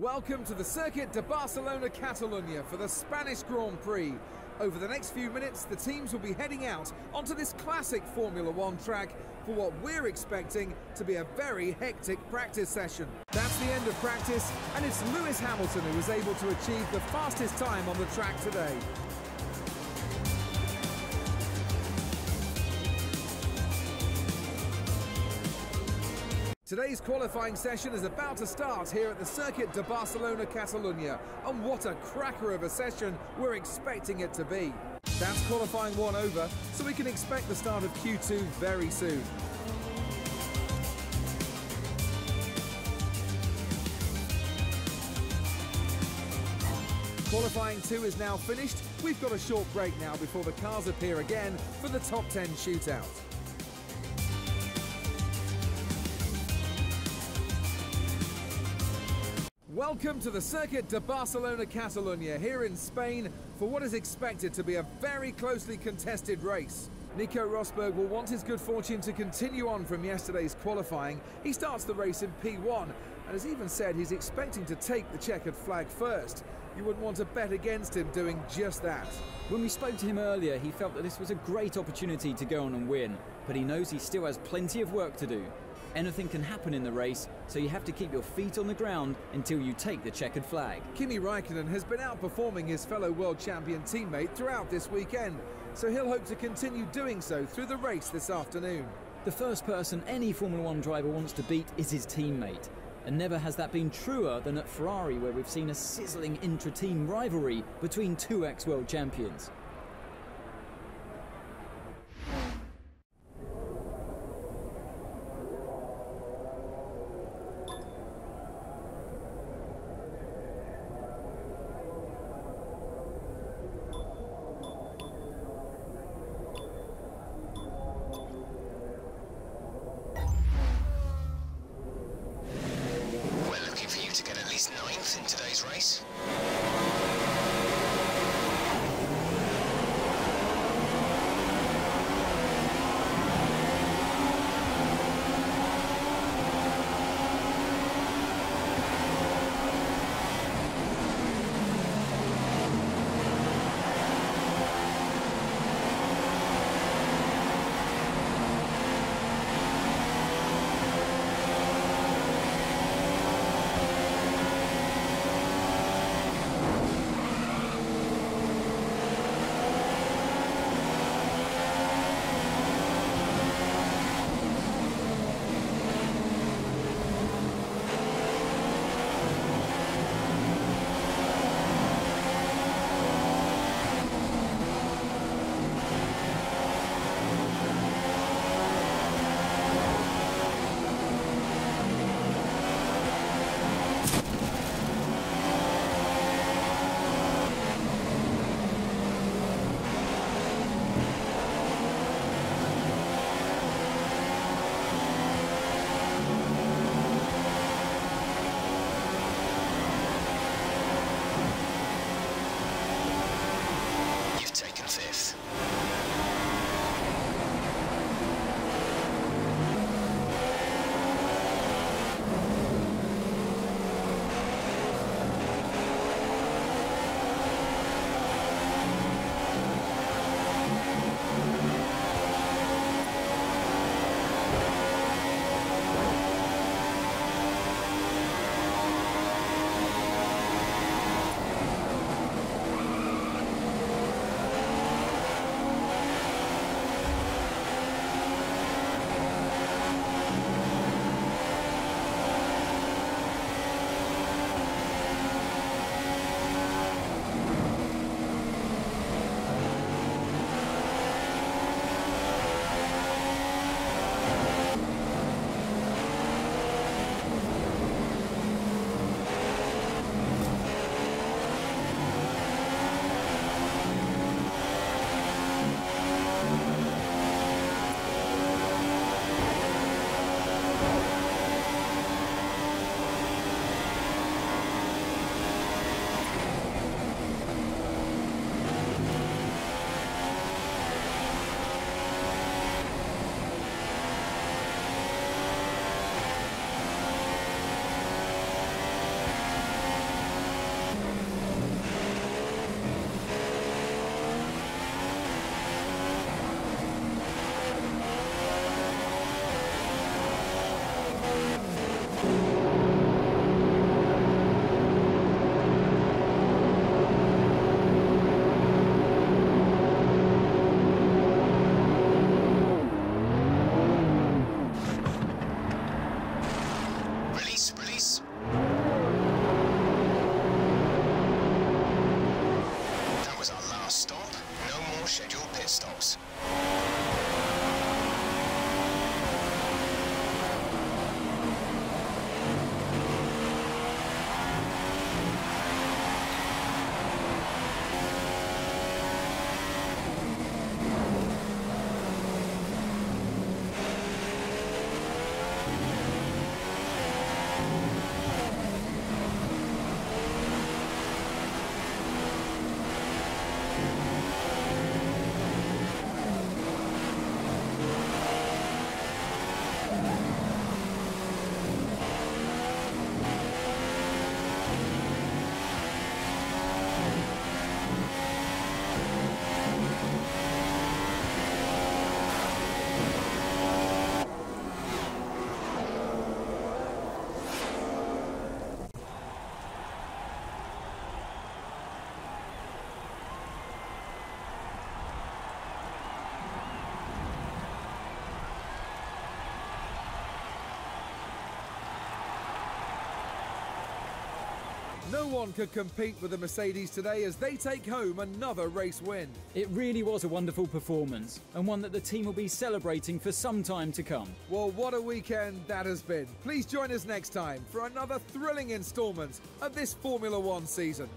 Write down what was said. Welcome to the Circuit de Barcelona-Catalunya for the Spanish Grand Prix. Over the next few minutes, the teams will be heading out onto this classic Formula One track for what we're expecting to be a very hectic practice session. That's the end of practice, and it's Lewis Hamilton who was able to achieve the fastest time on the track today. Today's qualifying session is about to start here at the Circuit de Barcelona-Catalunya, and what a cracker of a session we're expecting it to be. That's qualifying one over, so we can expect the start of Q2 very soon. Qualifying two is now finished. We've got a short break now before the cars appear again for the top 10 shootout. Welcome to the Circuit de Barcelona-Catalunya here in Spain for what is expected to be a very closely contested race. Nico Rosberg will want his good fortune to continue on from yesterday's qualifying. He starts the race in P1 and has even said he's expecting to take the checkered flag first. You wouldn't want to bet against him doing just that. When we spoke to him earlier, he felt that this was a great opportunity to go on and win, but he knows he still has plenty of work to do. Anything can happen in the race, so you have to keep your feet on the ground until you take the checkered flag. Kimi Raikkonen has been outperforming his fellow world champion teammate throughout this weekend, so he'll hope to continue doing so through the race this afternoon. The first person any Formula One driver wants to beat is his teammate, and never has that been truer than at Ferrari, where we've seen a sizzling intra-team rivalry between two ex-world champions. In today's race. No one could compete with the Mercedes today as they take home another race win. It really was a wonderful performance, and one that the team will be celebrating for some time to come. Well, what a weekend that has been. Please join us next time for another thrilling instalment of this Formula One season.